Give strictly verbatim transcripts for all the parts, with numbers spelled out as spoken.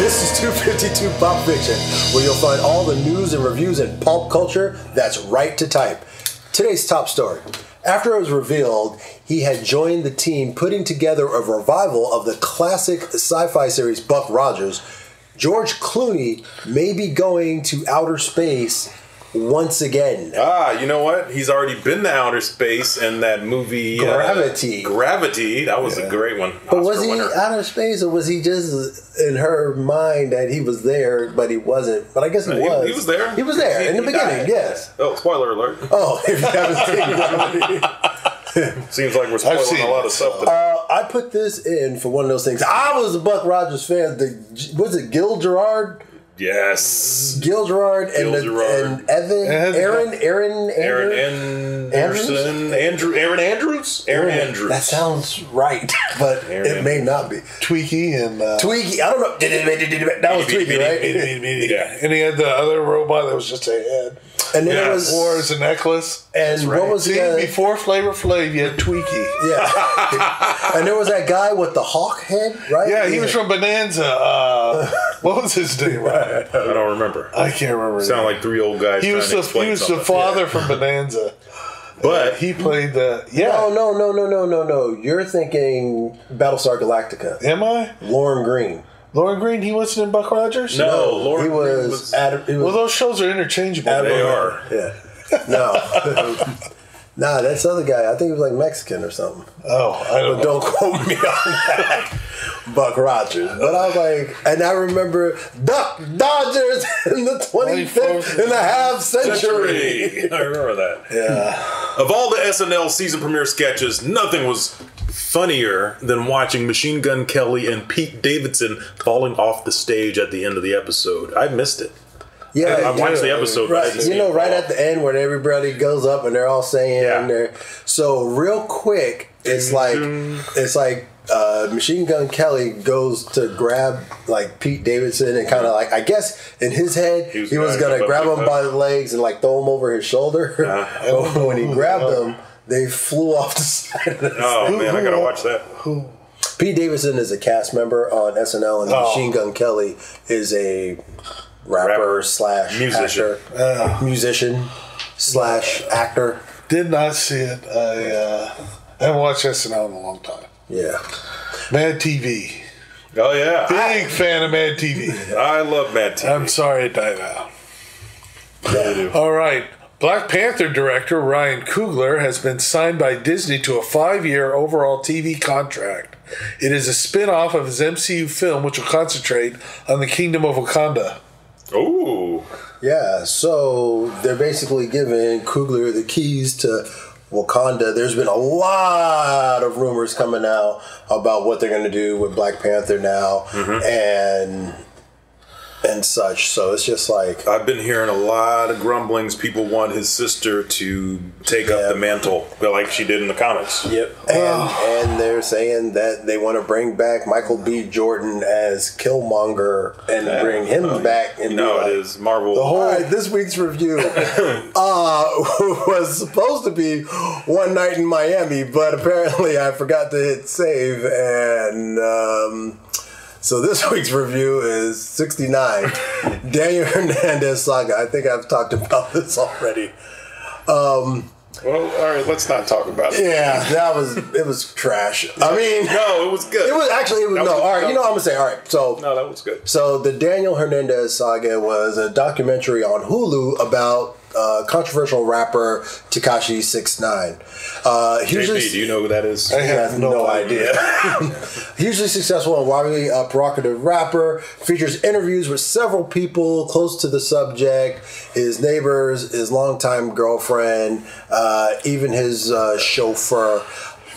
This is two fifty-two Pop Fiction, where you'll find all the news and reviews in pulp culture that's right to type. Today's top story. After it was revealed, he had joined the team putting together a revival of the classic sci-fi series Buck Rogers, George Clooney may be going to outer space once again. Ah, you know what? He's already been to outer space in that movie Gravity. Uh, Gravity. That was yeah. a great one. But Oscar was he winner. outer space, or was he just in her mind that he was there, but he wasn't? But I guess he no, was. He, he was there. He was there he, in the beginning, died. yes. Oh, spoiler alert. Oh, if you haven't seen Gravity. Seems like we're spoiling a lot of stuff. Uh, I put this in for one of those things. I was a Buck Rogers fan. The, was it Gil Gerard? Yes. Gil Gerard and, Gil Gerard. The, and Evan, Aaron, Aaron, Aaron, Aaron Anderson, Anderson? Andrew, Aaron Andrews, Aaron, Aaron Andrews. That sounds right, but Aaron it may Andrews. not be. Twiki and uh, Twiki. I don't know. That was Twiki, right? Yeah. And he had the other robot that was just a head. And then yes. it was or as a necklace. And right. what was See, the, before Flavor Flav, you had Twiki. Yeah. And there was that guy with the hawk head, right? Yeah, he yeah. was from Bonanza. Uh, what was his name? I don't remember. I can't remember. Sound like three old guys. He was the he was the father yeah. from Bonanza. But uh, he played the yeah. No, no, no, no, no, no, no. You're thinking Battlestar Galactica. Am I? Lauren Green. Lauren Green, he wasn't in Buck Rogers? No, no Lauren he was, Green was, Adam, he was... Well, those shows are interchangeable. Adam they are. Yeah. No. Nah, that's other guy. I think he was like Mexican or something. Oh, I don't but know. Don't quote me on that. Buck Rogers. But I was like... And I remember Duck Dodgers in the twenty-fifth and a half century. century. I remember that. Yeah. Of all the S N L season premiere sketches, nothing was... funnier than watching Machine Gun Kelly and Pete Davidson falling off the stage at the end of the episode. I missed it. Yeah, I, I watched the episode. Right, you know, right at the end when everybody goes up and they're all saying, yeah. and they're, so real quick, it's like it's like uh, Machine Gun Kelly goes to grab like Pete Davidson and kind of like I guess in his head he was, was going to grab him by the legs and like throw him over his shoulder. Nah. But when he grabbed him. They flew off the side of the Oh, stage. man, I gotta watch that. Who? Pete Davidson is a cast member on S N L, and oh. Machine Gun Kelly is a rapper, rapper. slash musician. actor. Uh, musician slash actor. Did not see it. I, uh, I haven't watched S N L in a long time. Yeah. Mad T V. Oh, yeah. Big I, fan of Mad T V. I love Mad T V. I'm sorry it died out. Yeah. All right. Black Panther director Ryan Coogler has been signed by Disney to a five-year overall T V contract. It is a spin-off of his M C U film, which will concentrate on the kingdom of Wakanda. Ooh. Yeah, so they're basically giving Coogler the keys to Wakanda. There's been a lot of rumors coming out about what they're going to do with Black Panther now, mm-hmm. and... and such. So it's just like I've been hearing a lot of grumblings. People want his sister to take yeah. up the mantle like she did in the comics. Yep. Oh. And and they're saying that they want to bring back Michael B. Jordan as Killmonger and yeah. bring him oh, back. And no, like, it is Marvel. The whole, all right, this week's review uh, was supposed to be One Night in Miami, but apparently I forgot to hit save and... Um, So this week's review is sixty-nine, Daniel Hernandez Saga. I think I've talked about this already. Um, well, all right, let's not talk about it. Yeah, that was it was trash. I mean, no, it was good. It was actually it was, no. Was, all right, no. you know what I'm gonna say. All right, so no, that was good. So the Daniel Hernandez Saga was a documentary on Hulu about uh, controversial rapper Tekashi six nine. Uh, usually, J P, do you know who that is? I have no, no idea. Hugely successful and widely uh, provocative rapper, features interviews with several people close to the subject, his neighbors, his longtime girlfriend, uh, even his uh, chauffeur.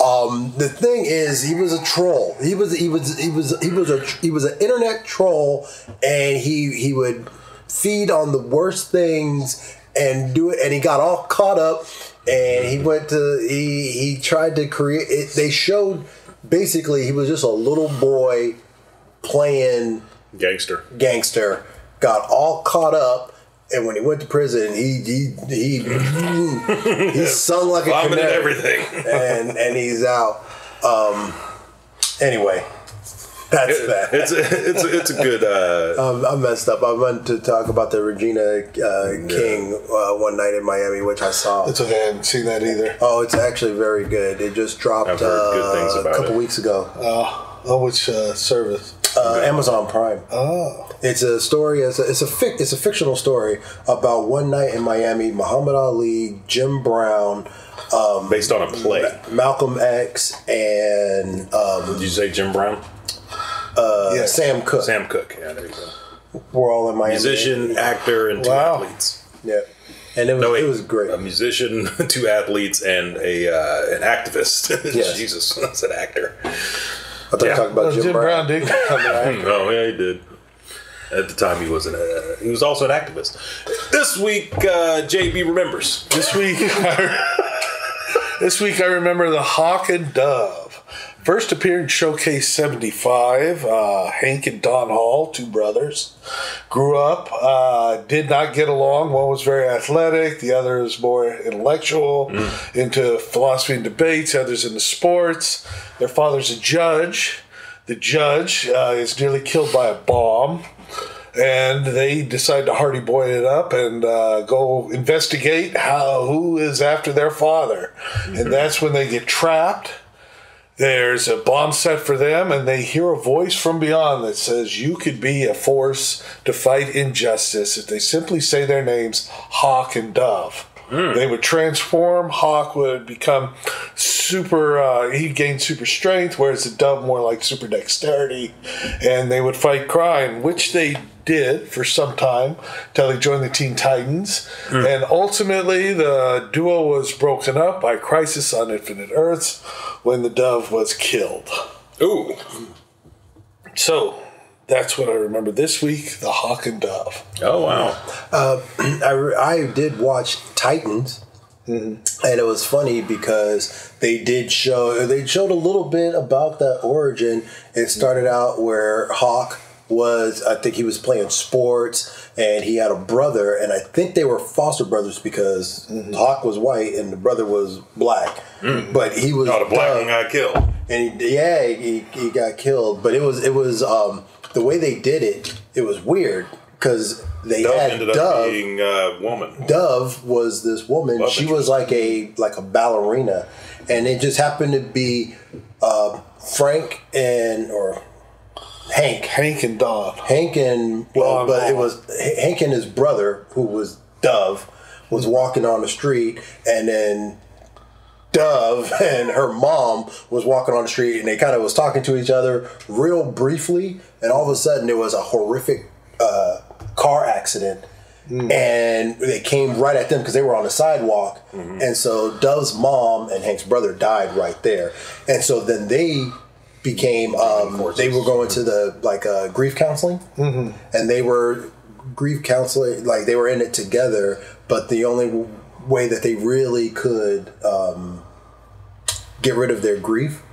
Um, the thing is, he was a troll. He was he was he was he was a he was an internet troll, and he he would feed on the worst things. And do it, and he got all caught up, and he went to he he tried to create. It, they showed basically he was just a little boy playing gangster. Gangster got all caught up, and when he went to prison, he he he he sung like a canary. Everything, and and he's out. Um, anyway. That's it, that. It's a, it's a, it's a good. Uh, um, I messed up. I meant to talk about the Regina uh, King uh, One Night in Miami, which I saw. It's okay. I haven't seen that either. Oh, it's actually very good. It just dropped I've heard uh, good things about a couple it. weeks ago. Oh, uh, which uh, service? Uh, Amazon Prime. Oh, it's a story. It's a it's a, fic, it's a fictional story about one night in Miami. Muhammad Ali, Jim Brown, um, based on a play. Ma- Malcolm X and um, did you say Jim Brown? Uh, yes. Sam Cooke. Sam Cooke. Yeah, there you go. We're all in Miami. Musician, actor, and two wow. athletes. Yeah, and it was no, wait, it was great. A musician, two athletes, and a uh, an activist. Yes. Jesus, that's an actor. I thought yeah. I talked about Jim, Jim Brown. Brown did come out. Oh, yeah, he did. At the time, he was an uh, he was also an activist. This week, uh, J B remembers. This week, I, this week I remember the Hawk and Dove. First appeared in Showcase seventy-five. Uh, Hank and Don Hall, two brothers, grew up. Uh, did not get along. One was very athletic. The other is more intellectual, mm. into philosophy and debates. Others into sports. Their father's a judge. The judge uh, is nearly killed by a bomb, and they decide to Hardy Boy it up and uh, go investigate how who is after their father, mm-hmm. and that's when they get trapped. There's a bomb set for them, and they hear a voice from beyond that says, "You could be a force to fight injustice if they simply say their names, Hawk and Dove." Mm. They would transform. Hawk would become super, uh, he gained super strength, whereas the Dove more like super dexterity, and they would fight crime, which they did for some time till they joined the Teen Titans, mm. and ultimately the duo was broken up by Crisis on Infinite Earths when the Dove was killed. Ooh. So that's what I remember this week, the Hawk and Dove. Oh wow. uh, I, I did watch Titans. Mm-hmm. And it was funny because they did show they showed a little bit about that origin. It started out where Hawk was, I think he was playing sports, and he had a brother, and I think they were foster brothers because mm-hmm. Hawk was white and the brother was black. Mm. But he was not a black one got killed, and he, yeah, he, he got killed. But it was it was um, the way they did it. It was weird because they Dove had ended up Dove being a woman. Dove was this woman. Love she was like a like a ballerina, and it just happened to be uh, Frank and or. Hank, Hank and Dove, Hank and well, Dove. But it was Hank and his brother, who was Dove, was walking on the street, and then Dove and her mom was walking on the street, and they kind of was talking to each other real briefly, and all of a sudden there was a horrific uh, car accident, mm. and they came right at them because they were on the sidewalk, mm-hmm. and so Dove's mom and Hank's brother died right there, and so then they. Became um, they were going to the like uh, grief counseling, mm-hmm. and they were grief counseling like they were in it together. But the only way that they really could um, get rid of their grief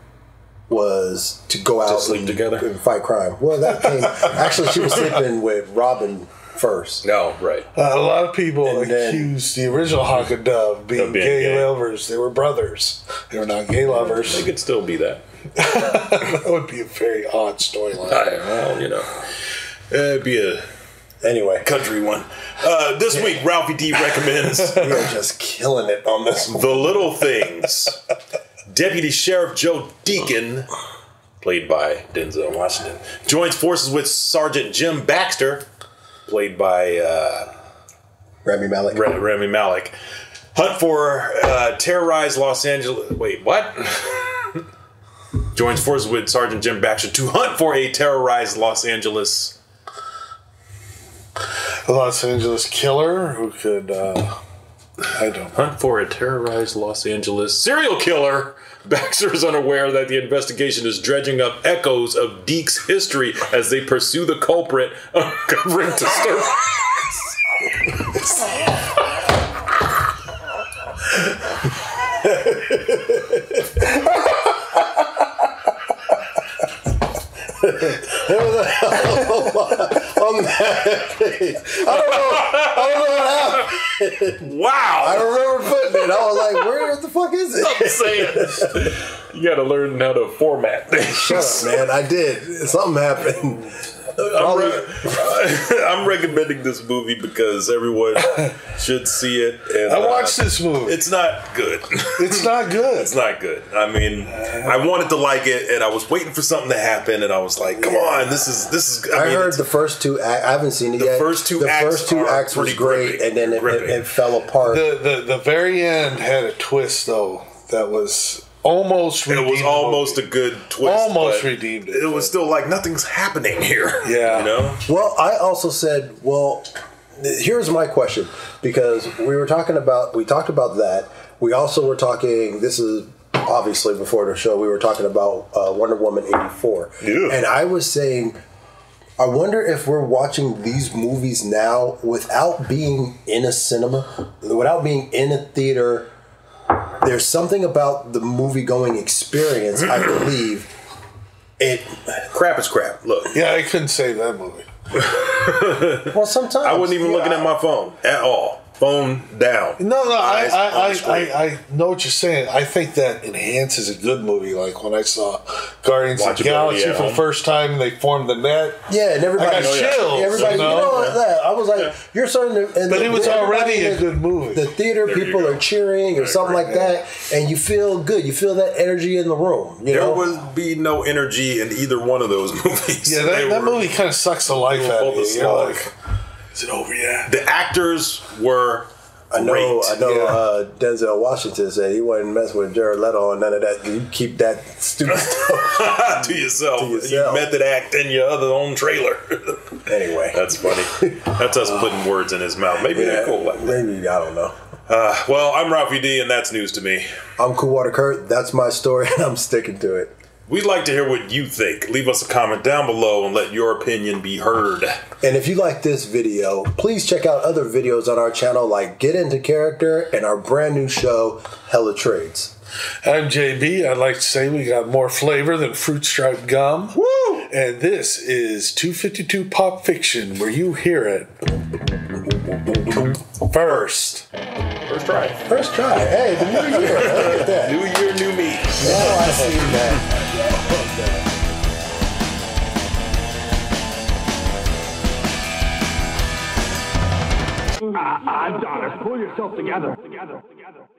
was to go out to sleep and, together and fight crime. Well, that came actually she was sleeping with Robin. First. No, right. Uh, a lot of people and accused then, the original Hawk and Dove being, being gay, gay lovers. They were brothers. They were not gay lovers. They could still be that. That would be a very odd storyline. Well, you know. It'd be a anyway country one. Uh, this yeah. week, Ralphie D recommends. We are just killing it on this one. The Little Things. Deputy Sheriff Joe Deacon, played by Denzel Washington, joins forces with Sergeant Jim Baxter, played by uh, Rami Malek. R- Rami Malek. Hunt for uh, terrorized Los Angeles. Wait, what? Joins forces with Sergeant Jim Baxter to hunt for a terrorized Los Angeles. A Los Angeles killer who could. Uh, I don't know. Hunt for a terrorized Los Angeles serial killer. Baxter is unaware that the investigation is dredging up echoes of Deke's history as they pursue the culprit, uncovering disturbance. There was a hell of a lot on that page. I don't know. I don't know what happened. Wow. I remember putting it. I was like, where the fuck is it? I'm saying. You gotta learn how to format things. Shut up, man. I did. Something happened. I'm, re- I'm recommending this movie because everyone should see it. And I watched uh, this movie. It's not good. It's not good. It's not good. I mean, I wanted to like it, and I was waiting for something to happen, and I was like, "Come yeah. on, this is this is." I, I mean, heard the first two. Act, I haven't seen it the yet. The first two. The acts first two acts was great, gripping, and then it, it, it fell apart. The, the the very end had a twist though that was. Almost redeemed. It was almost a good twist. Almost redeemed it. It was still like nothing's happening here. Yeah. You know? Well, I also said, well, th- here's my question, because we were talking about we talked about that. We also were talking. This is obviously before the show. We were talking about uh, Wonder Woman eighty-four, yeah. and I was saying, I wonder if we're watching these movies now without being in a cinema, without being in a theater. There's something about the movie-going experience, I believe. It crap is crap. Look, yeah, I couldn't save that movie. Well, sometimes I wasn't even yeah, looking at my phone at all. Phone down. No, no, I, I, I, I, I know what you're saying. I think that enhances a good movie. Like when I saw Guardians Watch of the Galaxy yeah, for the first time, they formed the net. Yeah, and everybody I got chills. Yeah, everybody, you know, yeah. that. I was like, yeah. you're starting to. And but the, it was already a good movie. The theater there people are cheering or right, something right, like yeah. that, and you feel good. You feel that energy in the room. You there know? Would be no energy in either one of those movies. Yeah, that, that were, movie kind of sucks the life out of you. You're like, is it over yet? The actors were I know, great. I know yeah. uh, Denzel Washington said he wouldn't mess with Jared Leto and none of that. You keep that stupid stuff to yourself. To yourself. You method act in your other own trailer. Anyway. That's funny. That's us putting words in his mouth. Maybe yeah, they're cool like that. Maybe, I don't know. Uh, well, I'm Ralphie D, and that's news to me. I'm Coolwater Kurt. That's my story, and I'm sticking to it. We'd like to hear what you think. Leave us a comment down below and let your opinion be heard. And if you like this video, please check out other videos on our channel like Get Into Character and our brand new show, Hella Trades. I'm J B. I'd like to say we got more flavor than Fruit Stripe Gum. Woo! And this is two fifty-two Pop Fiction, where you hear it first. First try. First try. Hey, the new year. Look at that. New year, new me. Oh, I see that. Ah, ah, Adonis, pull yourself together. Together. Together.